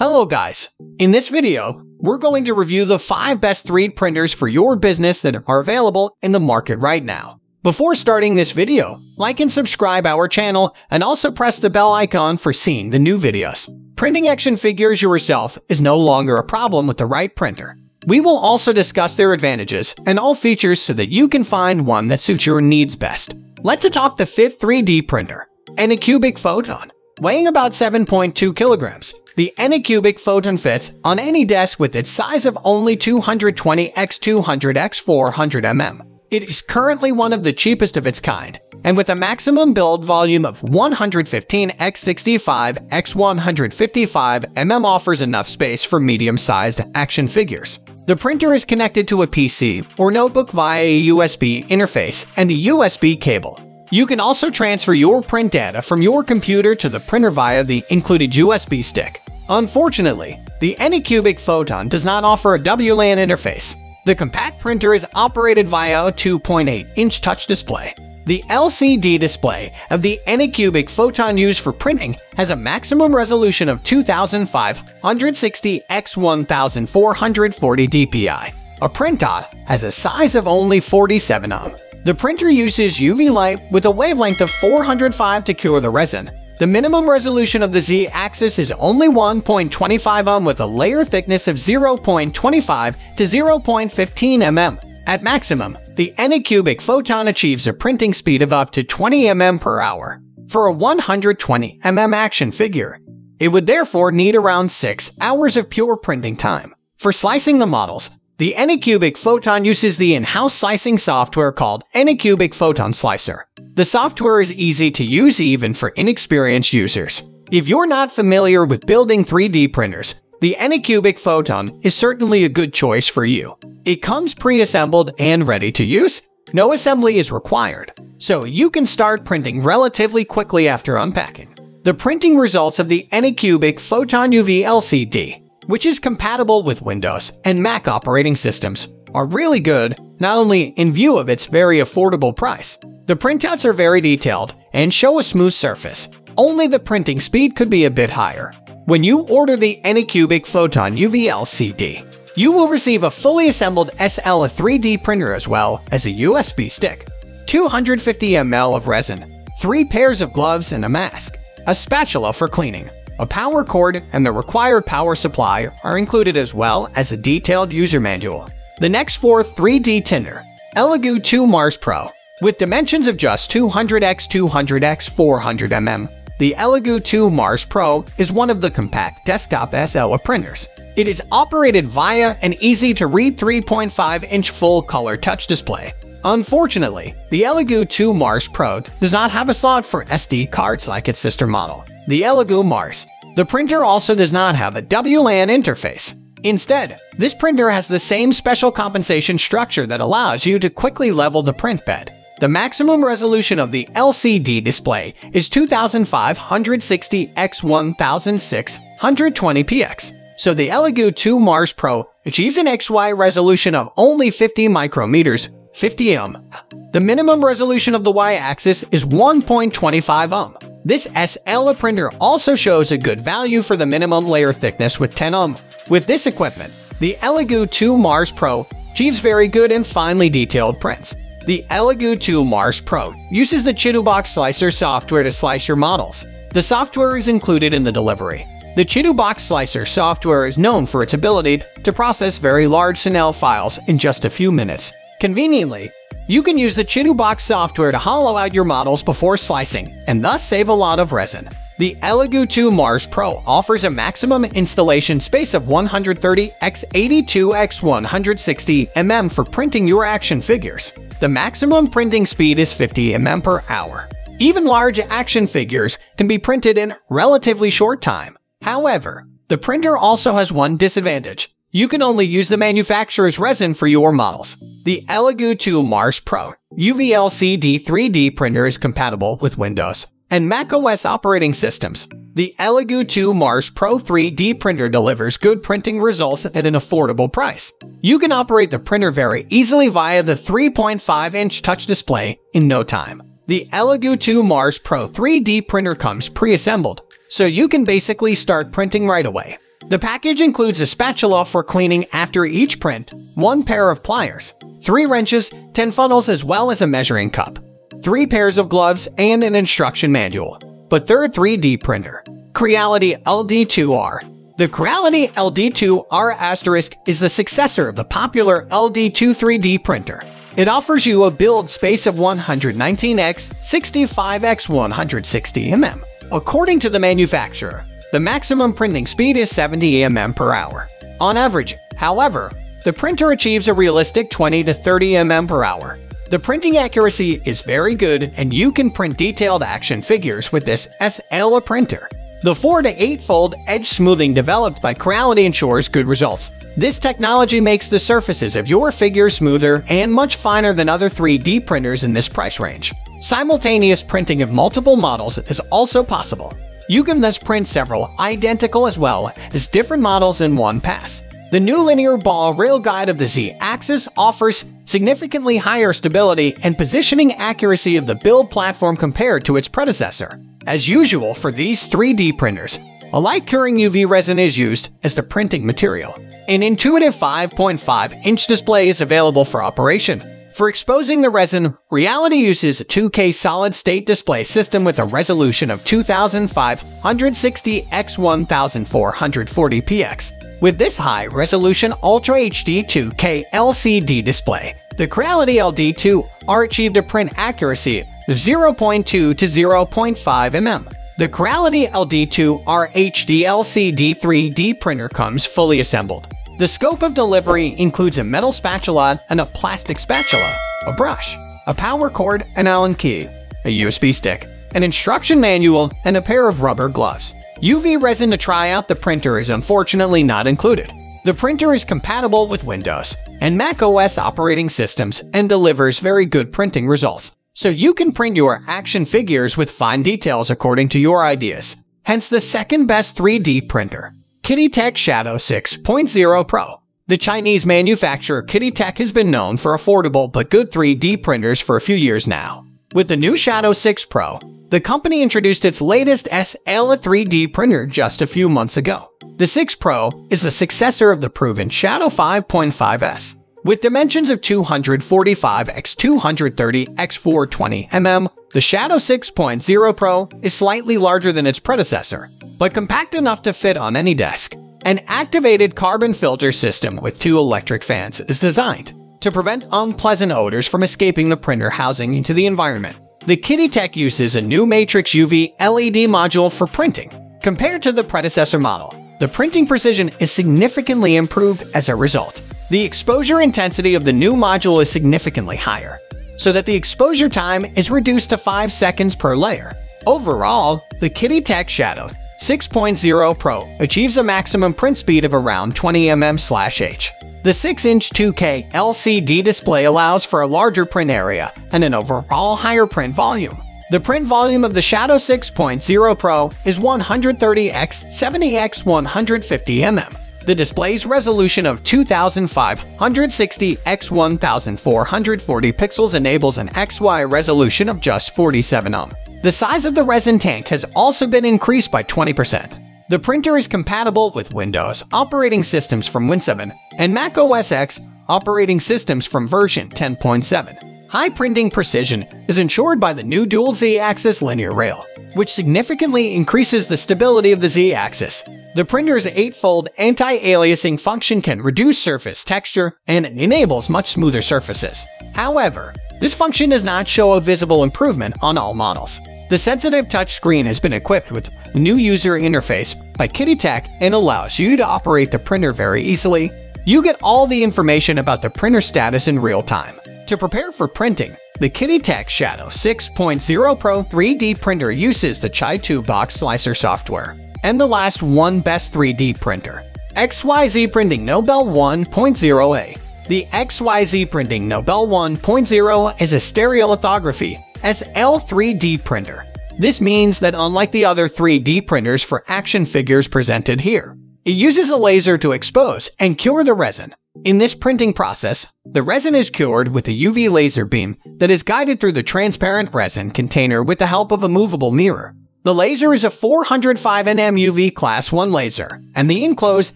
Hello guys! In this video, we're going to review the 5 best 3D printers for your business that are available in the market right now. Before starting this video, like and subscribe our channel and also press the bell icon for seeing the new videos. Printing action figures yourself is no longer a problem with the right printer. We will also discuss their advantages and all features so that you can find one that suits your needs best. Let's talk the fifth 3D printer, Anycubic Photon. Weighing about 7.2 kilograms, the Anycubic Photon fits on any desk with its size of only 220x200x400 mm. It is currently one of the cheapest of its kind, and with a maximum build volume of 115x65x155 mm offers enough space for medium-sized action figures. The printer is connected to a PC or notebook via a USB interface and a USB cable. You can also transfer your print data from your computer to the printer via the included USB stick. Unfortunately, the Anycubic Photon does not offer a WLAN interface. The compact printer is operated via a 2.8-inch touch display. The LCD display of the Anycubic Photon used for printing has a maximum resolution of 2560 x 1440 dpi. A print dot has a size of only 47 mm. The printer uses UV light with a wavelength of 405 to cure the resin. The minimum resolution of the Z-axis is only 1.25 mm with a layer thickness of 0.25 to 0.15 mm. At maximum, the Anycubic Photon achieves a printing speed of up to 20 mm per hour. For a 120 mm action figure, it would therefore need around 6 hours of pure printing time. For slicing the models, the Anycubic Photon uses the in-house slicing software called Anycubic Photon Slicer. The software is easy to use even for inexperienced users. If you're not familiar with building 3D printers, the Anycubic Photon is certainly a good choice for you. It comes pre-assembled and ready to use. No assembly is required, so you can start printing relatively quickly after unpacking. The printing results of the Anycubic Photon UV LCD, which is compatible with Windows and Mac operating systems, are really good, not only in view of its very affordable price. The printouts are very detailed and show a smooth surface. Only the printing speed could be a bit higher. When you order the Anycubic Photon UV LCD, you will receive a fully assembled SL 3D printer as well as a USB stick, 250 ml of resin, 3 pairs of gloves and a mask, a spatula for cleaning, a power cord, and the required power supply are included as well as a detailed user manual. The next 4th 3D printer, Elegoo Mars 2 Pro. With dimensions of just 200x200x400 mm, the Elegoo Mars Pro is one of the compact desktop SL printers. It is operated via an easy-to-read 3.5-inch full-color touch display. Unfortunately, the Elegoo Mars Pro does not have a slot for SD cards like its sister model, the Elegoo Mars. The printer also does not have a WLAN interface. Instead, this printer has the same special compensation structure that allows you to quickly level the print bed. The maximum resolution of the LCD display is 2560x1620px, so the Elegoo Mars Pro achieves an XY resolution of only 50 micrometers, 50 mm. The minimum resolution of the Y-axis is 1.25 mm. This SL printer also shows a good value for the minimum layer thickness with 10 mm. With this equipment, the Elegoo Mars Pro achieves very good and finely detailed prints. The Elegoo Mars Pro uses the Chitubox slicer software to slice your models. The software is included in the delivery. The Chitubox slicer software is known for its ability to process very large SNL files in just a few minutes. Conveniently, you can use the Chitubox software to hollow out your models before slicing and thus save a lot of resin. The Elegoo Mars Pro offers a maximum installation space of 130x82x160 mm for printing your action figures. The maximum printing speed is 50 mm per hour. Even large action figures can be printed in relatively short time. However, the printer also has one disadvantage. You can only use the manufacturer's resin for your models. The Elegoo Mars Pro UV LCD 3D printer is compatible with Windows and Mac OS operating systems. The Elegoo Mars Pro 3D printer delivers good printing results at an affordable price. You can operate the printer very easily via the 3.5-inch touch display in no time. The Elegoo Mars Pro 3D printer comes pre-assembled, so you can basically start printing right away. The package includes a spatula for cleaning after each print, one pair of pliers, 3 wrenches, 10 funnels as well as a measuring cup, 3 pairs of gloves and an instruction manual. But third 3D printer, Creality LD-002R. The Creality LD-002R* is the successor of the popular LD-002 3D printer. It offers you a build space of 119x 65x 160mm. According to the manufacturer, the maximum printing speed is 70mm per hour. On average, however, the printer achieves a realistic 20 to 30mm per hour. The printing accuracy is very good, and you can print detailed action figures with this SLA printer. The 4 to 8-fold edge smoothing developed by Creality ensures good results. This technology makes the surfaces of your figure smoother and much finer than other 3D printers in this price range. Simultaneous printing of multiple models is also possible. You can thus print several identical as well as different models in one pass. The new linear ball rail guide of the Z-axis offers significantly higher stability and positioning accuracy of the build platform compared to its predecessor. As usual for these 3D printers, a light curing UV resin is used as the printing material. An intuitive 5.5-inch display is available for operation. For exposing the resin, Creality uses a 2K solid-state display system with a resolution of 2560x1440px. With this high-resolution Ultra HD 2K LCD display, the Creality LD-002R achieved a print accuracy of 0.2 to 0.5 mm. The Creality LD-002R HD LCD 3D printer comes fully assembled. The scope of delivery includes a metal spatula and a plastic spatula, a brush, a power cord, an Allen key, a USB stick, an instruction manual, and a pair of rubber gloves. UV resin to try out the printer is unfortunately not included. The printer is compatible with Windows and Mac OS operating systems and delivers very good printing results. So you can print your action figures with fine details according to your ideas. Hence the second best 3D printer, KittyTech Shadow 6.0 Pro. The Chinese manufacturer KittyTech has been known for affordable but good 3D printers for a few years now. With the new Shadow 6 Pro, the company introduced its latest SLA 3D printer just a few months ago. The 6 Pro is the successor of the proven Shadow 5.5S. With dimensions of 245x230x420mm, the Shadow 6.0 Pro is slightly larger than its predecessor, but compact enough to fit on any desk. An activated carbon filter system with 2 electric fans is designed to prevent unpleasant odors from escaping the printer housing into the environment. The KittyTech uses a new matrix UV LED module for printing. Compared to the predecessor model, the printing precision is significantly improved as a result. The exposure intensity of the new module is significantly higher, so that the exposure time is reduced to 5 seconds per layer. Overall, the KittyTech Shadow 6.0 Pro achieves a maximum print speed of around 20mm/h. The 6-inch 2K LCD display allows for a larger print area and an overall higher print volume. The print volume of the Shadow 6.0 Pro is 130x70x150mm. The display's resolution of 2560x1440 pixels enables an XY resolution of just 47mm. The size of the resin tank has also been increased by 20%. The printer is compatible with Windows operating systems from Win 7 and Mac OS X operating systems from version 10.7. High printing precision is ensured by the new dual Z-axis linear rail, which significantly increases the stability of the Z-axis. The printer's 8-fold anti-aliasing function can reduce surface texture and it enables much smoother surfaces. However, this function does not show a visible improvement on all models. The sensitive touchscreen has been equipped with a new user interface by KittyTech and allows you to operate the printer very easily. You get all the information about the printer status in real time. To prepare for printing, the KittyTech Shadow 6.0 Pro 3D printer uses the Chitubox slicer software and the last one best 3D printer, XYZ Printing Nobel 1.0A. The XYZ Printing Nobel 1.0 is a stereolithography SL 3D printer. This means that unlike the other 3D printers for action figures presented here, it uses a laser to expose and cure the resin. In this printing process, the resin is cured with a UV laser beam that is guided through the transparent resin container with the help of a movable mirror. The laser is a 405 nm UV Class 1 laser, and the enclosed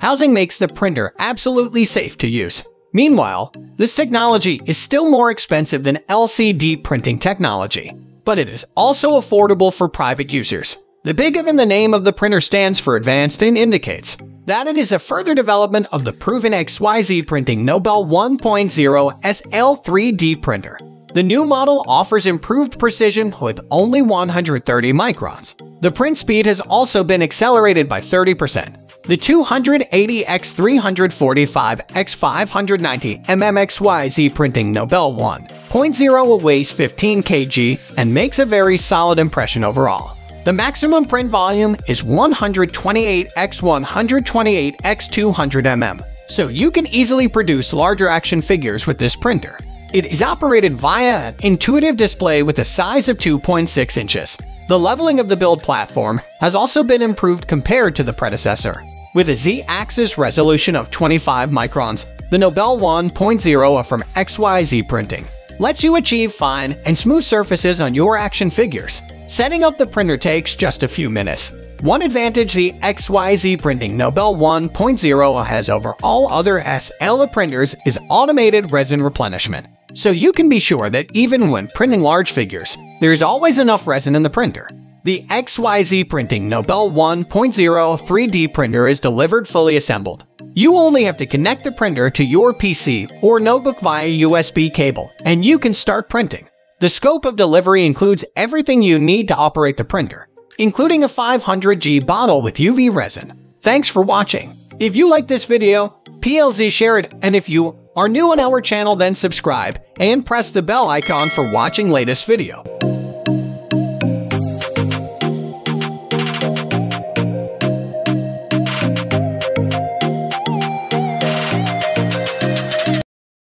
housing makes the printer absolutely safe to use. Meanwhile, this technology is still more expensive than LCD printing technology, but it is also affordable for private users. The big "Of" in the name of the printer stands for advanced and indicates that it is a further development of the proven XYZ Printing Nobel 1.0A's L3D printer. The new model offers improved precision with only 130 microns. The print speed has also been accelerated by 30%. The 280x345x590 mm XYZ Printing Nobel 1.0A weighs 15 kg and makes a very solid impression overall. The maximum print volume is 128x128x200 mm, so you can easily produce larger action figures with this printer. It is operated via an intuitive display with a size of 2.6 inches. The leveling of the build platform has also been improved compared to the predecessor. With a Z-axis resolution of 25 microns, the Nobel 1.0 from XYZ Printing lets you achieve fine and smooth surfaces on your action figures. Setting up the printer takes just a few minutes. One advantage the XYZ Printing Nobel 1.0 has over all other SL printers is automated resin replenishment. So you can be sure that even when printing large figures, there is always enough resin in the printer. The XYZ Printing Nobel 1.0 3D printer is delivered fully assembled. You only have to connect the printer to your PC or notebook via USB cable, and you can start printing. The scope of delivery includes everything you need to operate the printer, including a 500g bottle with UV resin. Thanks for watching. If you like this video, PLZ share it, and if you are new on our channel, then subscribe and press the bell icon for watching latest video.